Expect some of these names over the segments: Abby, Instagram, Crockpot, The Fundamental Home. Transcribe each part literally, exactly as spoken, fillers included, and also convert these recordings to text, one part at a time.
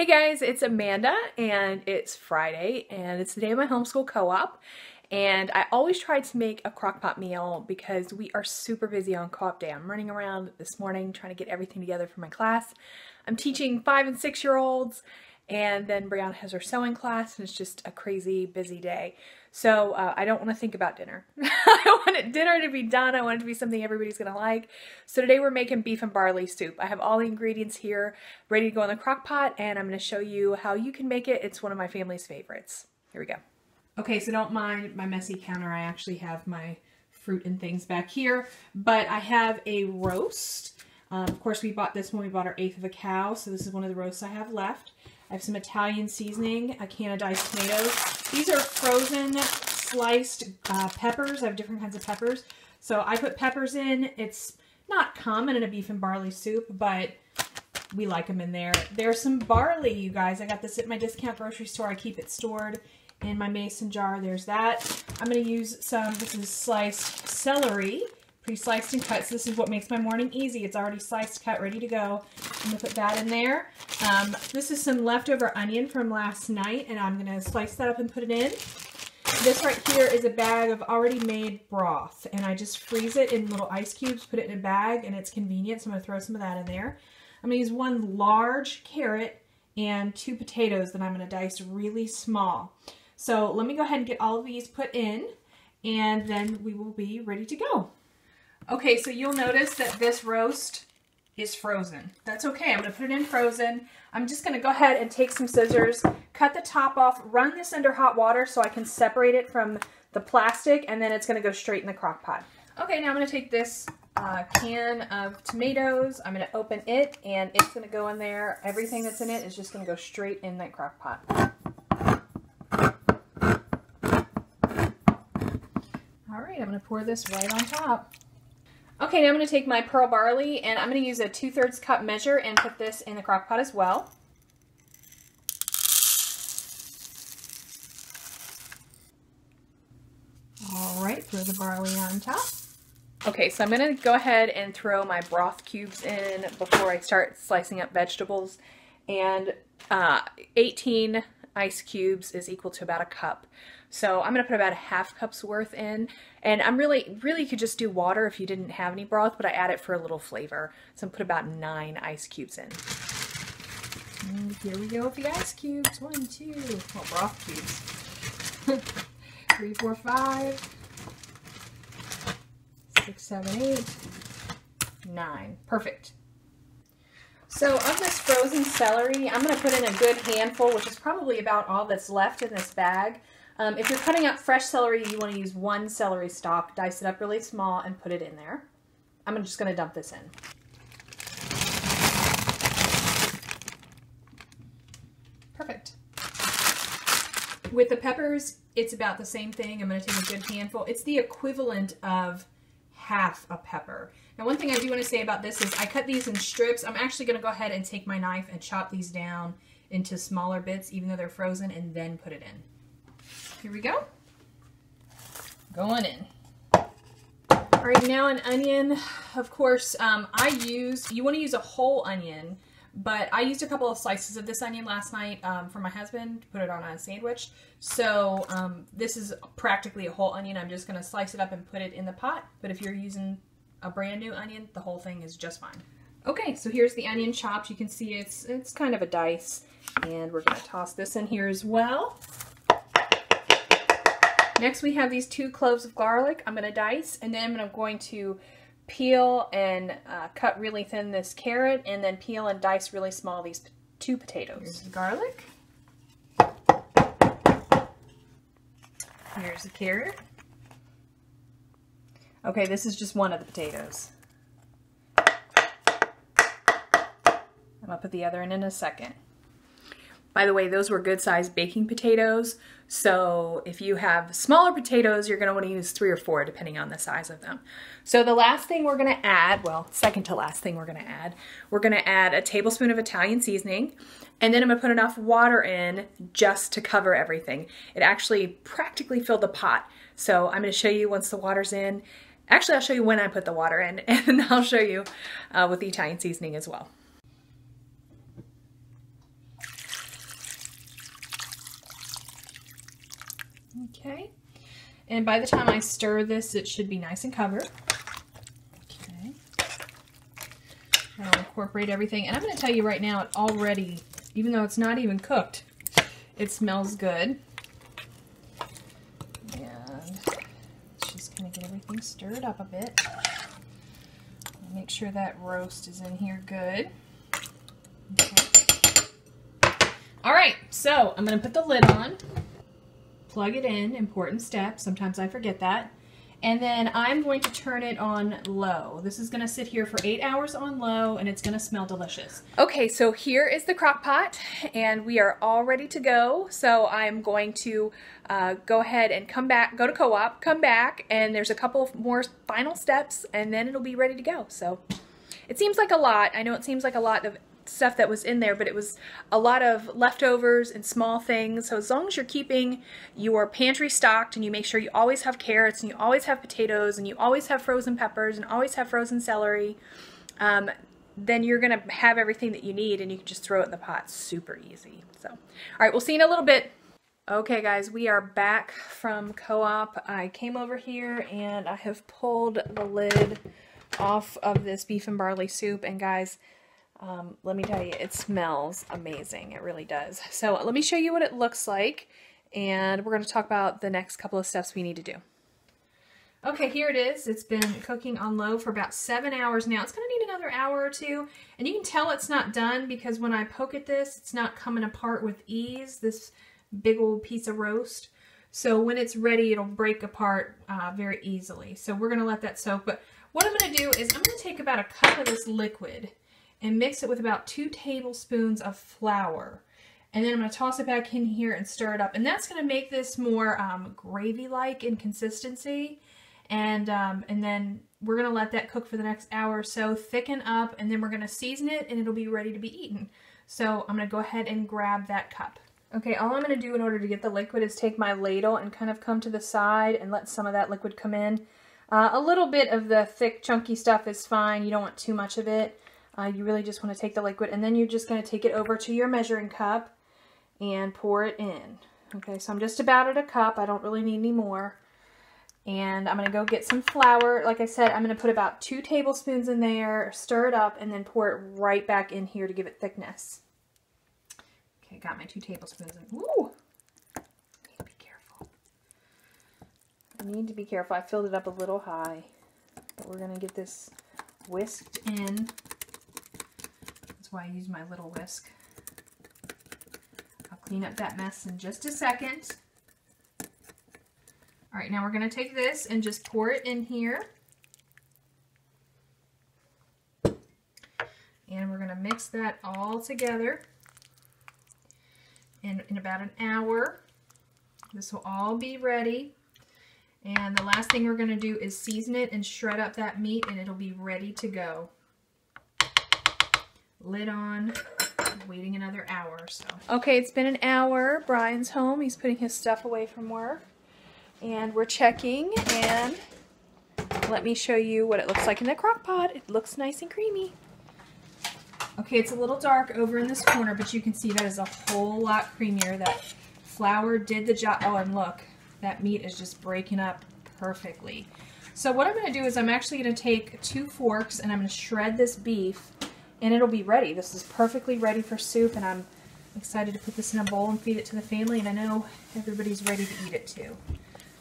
Hey guys, it's Amanda and it's Friday and it's the day of my homeschool co-op, and I always try to make a crock pot meal because we are super busy on co-op day. I'm running around this morning trying to get everything together for my class. I'm teaching five and six year olds, and then Brianna has her sewing class, and it's just a crazy busy day. So uh, I don't want to think about dinner. I want dinner to be done. I want it to be something everybody's going to like. So today we're making beef and barley soup. I have all the ingredients here ready to go in the crock pot, and I'm going to show you how you can make it. It's one of my family's favorites. Here we go. Okay, so don't mind my messy counter. I actually have my fruit and things back here, but I have a roast. Um, of course, we bought this when we bought our eighth of a cow, so this is one of the roasts I have left. I have some Italian seasoning, a can of diced tomatoes. These are frozen sliced uh, peppers. I have different kinds of peppers. So I put peppers in. It's not common in a beef and barley soup, but we like them in there. There's some barley, you guys. I got this at my discount grocery store. I keep it stored in my mason jar. There's that. I'm going to use some, this is sliced celery, pre-sliced and cut. So this is what makes my morning easy. It's already sliced, cut, ready to go. I'm gonna put that in there. Um, this is some leftover onion from last night, and I'm gonna slice that up and put it in. This right here is a bag of already made broth, and I just freeze it in little ice cubes, put it in a bag, and it's convenient, so I'm gonna throw some of that in there. I'm gonna use one large carrot and two potatoes that I'm gonna dice really small. So let me go ahead and get all of these put in, and then we will be ready to go. Okay, so you'll notice that this roast is frozen. That's okay, I'm gonna put it in frozen. I'm just gonna go ahead and take some scissors, cut the top off, run this under hot water so I can separate it from the plastic, and then it's gonna go straight in the crock pot. Okay, now I'm gonna take this uh, can of tomatoes, I'm gonna open it, and it's gonna go in there. Everything that's in it is just gonna go straight in that crock pot. All right, I'm gonna pour this right on top. Okay, now I'm going to take my pearl barley, and I'm going to use a two-thirds cup measure and put this in the crock pot as well. All right, throw the barley on top. Okay, so I'm going to go ahead and throw my broth cubes in before I start slicing up vegetables. And uh, eighteen ice cubes is equal to about a cup. So I'm going to put about a half cup's worth in, and I'm really, really could just do water if you didn't have any broth, but I add it for a little flavor. So I'm going to put about nine ice cubes in. And here we go with the ice cubes. One, two, well, broth cubes. Three, four, five, six, seven, eight, nine. Perfect. So of this frozen celery, I'm going to put in a good handful, which is probably about all that's left in this bag. Um, if you're cutting up fresh celery, you want to use one celery stalk, dice it up really small, and put it in there. I'm just going to dump this in. Perfect. With the peppers, it's about the same thing. I'm going to take a good handful. It's the equivalent of half a pepper. Now, one thing I do want to say about this is I cut these in strips. I'm actually going to go ahead and take my knife and chop these down into smaller bits, even though they're frozen, and then put it in. Here we go. Going in. All right, now an onion. Of course, um, I use, you want to use a whole onion, but I used a couple of slices of this onion last night um, for my husband to put it on a sandwich. So um, this is practically a whole onion. I'm just going to slice it up and put it in the pot. But if you're using a brand new onion, the whole thing is just fine. Okay, so here's the onion chopped. You can see it's, it's kind of a dice, and we're going to toss this in here as well. Next, we have these two cloves of garlic. I'm going to dice, and then I'm going to peel and uh, cut really thin this carrot, and then peel and dice really small these two potatoes. Here's the garlic. Here's the carrot. Okay, this is just one of the potatoes. I'm going to put the other in in a second. By the way, those were good-sized baking potatoes, so if you have smaller potatoes, you're going to want to use three or four, depending on the size of them. So the last thing we're going to add, well, second to last thing we're going to add, we're going to add a tablespoon of Italian seasoning, and then I'm going to put enough water in just to cover everything. It actually practically filled the pot, so I'm going to show you once the water's in. Actually, I'll show you when I put the water in, and I'll show you uh, with the Italian seasoning as well. Okay, and by the time I stir this, it should be nice and covered. Okay, I'll incorporate everything, and I'm going to tell you right now, it already, even though it's not even cooked, it smells good. And it's just going to get everything stirred up a bit. Make sure that roast is in here good. Okay. All right, so I'm going to put the lid on, plug it in, important step, sometimes I forget that, and then I'm going to turn it on low. This is going to sit here for eight hours on low, and it's going to smell delicious. Okay, so here is the crock pot, and we are all ready to go, so I'm going to uh, go ahead and come back, go to co-op, come back, and there's a couple of more final steps, and then it'll be ready to go. So it seems like a lot. I know it seems like a lot of stuff that was in there, but it was a lot of leftovers and small things. So as long as you're keeping your pantry stocked and you make sure you always have carrots and you always have potatoes and you always have frozen peppers and always have frozen celery, um, then you're gonna have everything that you need, and you can just throw it in the pot super easy. So all right, we'll see you in a little bit. Okay guys, we are back from co-op. I came over here and I have pulled the lid off of this beef and barley soup, and guys, Um, let me tell you, it smells amazing. It really does. So let me show you what it looks like, and we're going to talk about the next couple of steps we need to do. Okay, here it is. It's been cooking on low for about seven hours now. It's going to need another hour or two, and you can tell it's not done because when I poke at this, it's not coming apart with ease, this big old piece of roast. So when it's ready, it'll break apart uh, very easily. So we're going to let that soak. But what I'm going to do is I'm going to take about a cup of this liquid and mix it with about two tablespoons of flour. And then I'm gonna toss it back in here and stir it up. And that's gonna make this more um, gravy-like in consistency. And, um, and then we're gonna let that cook for the next hour or so, thicken up, and then we're gonna season it and it'll be ready to be eaten. So I'm gonna go ahead and grab that cup. Okay, all I'm gonna do in order to get the liquid is take my ladle and kind of come to the side and let some of that liquid come in. Uh, a little bit of the thick, chunky stuff is fine. You don't want too much of it. Uh, you really just want to take the liquid, and then you're just going to take it over to your measuring cup and pour it in. Okay, so I'm just about at a cup. I don't really need any more. And I'm going to go get some flour. Like I said, I'm going to put about two tablespoons in there, stir it up, and then pour it right back in here to give it thickness. Okay, got my two tablespoons in. Ooh! I need to be careful. I need to be careful. I filled it up a little high. But we're going to get this whisked in. Why I use my little whisk. I'll clean up that mess in just a second. All right, now we're going to take this and just pour it in here. And we're going to mix that all together. And in about an hour, this will all be ready. And the last thing we're going to do is season it and shred up that meat, and it'll be ready to go. Lid on, waiting another hour or so. Okay, it's been an hour. Brian's home. He's putting his stuff away from work. And we're checking, and let me show you what it looks like in the crock pot. It looks nice and creamy. Okay, it's a little dark over in this corner, but you can see that is a whole lot creamier. That flour did the job. Oh, and look, that meat is just breaking up perfectly. So what I'm going to do is I'm actually going to take two forks, and I'm going to shred this beef, and it'll be ready. This is perfectly ready for soup, and I'm excited to put this in a bowl and feed it to the family, and I know everybody's ready to eat it too.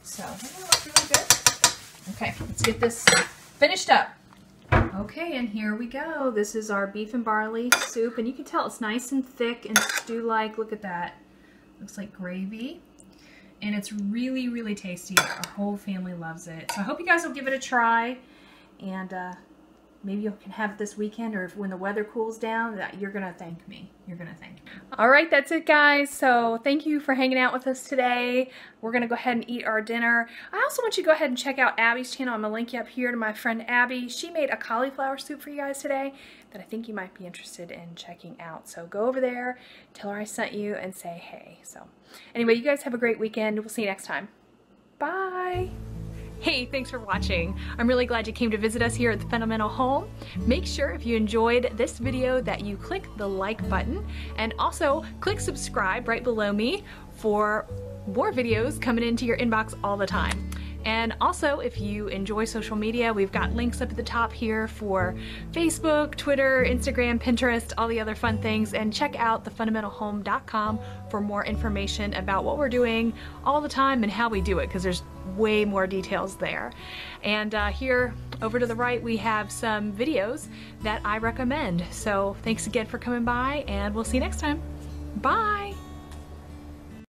So, that looks really good. Okay, let's get this finished up. Okay, and here we go. This is our beef and barley soup, and you can tell it's nice and thick and stew-like. Look at that. Looks like gravy. And it's really, really tasty. Our whole family loves it. So I hope you guys will give it a try, and uh, maybe you can have it this weekend, or if, when the weather cools down, that you're going to thank me. You're going to thank me. All right, that's it, guys. So thank you for hanging out with us today. We're going to go ahead and eat our dinner. I also want you to go ahead and check out Abby's channel. I'm going to link you up here to my friend Abby. She made a cauliflower soup for you guys today that I think you might be interested in checking out. So go over there, tell her I sent you, and say hey. So anyway, you guys have a great weekend. We'll see you next time. Bye. Hey, thanks for watching. I'm really glad you came to visit us here at The Fundamental Home. Make sure if you enjoyed this video that you click the like button, and also click subscribe right below me for more videos coming into your inbox all the time. And also, if you enjoy social media, we've got links up at the top here for Facebook, Twitter, Instagram, Pinterest, all the other fun things. And check out the fundamental home dot com for more information about what we're doing all the time and how we do it, because there's way more details there. And uh, here over to the right, we have some videos that I recommend. So thanks again for coming by, and we'll see you next time. Bye.